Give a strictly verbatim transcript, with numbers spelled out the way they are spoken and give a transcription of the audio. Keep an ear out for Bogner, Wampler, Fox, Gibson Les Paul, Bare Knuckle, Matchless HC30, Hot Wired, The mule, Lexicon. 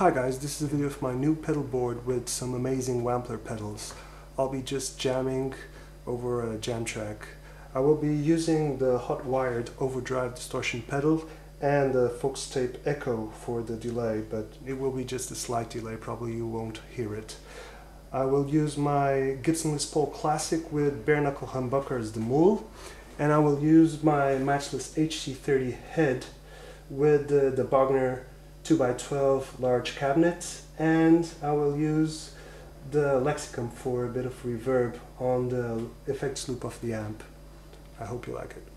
Hi guys, this is a video of my new pedal board with some amazing Wampler pedals. I'll be just jamming over a jam track. I will be using the Hot Wired Overdrive Distortion pedal and the Fox Tape Echo for the delay, but it will be just a slight delay, probably you won't hear it. I will use my Gibson Les Paul Classic with Bare Knuckle humbucker as the mool, and I will use my Matchless H C thirty head with the, the Bogner two by twelve large cabinet, and I will use the Lexicon for a bit of reverb on the effects loop of the amp. I hope you like it.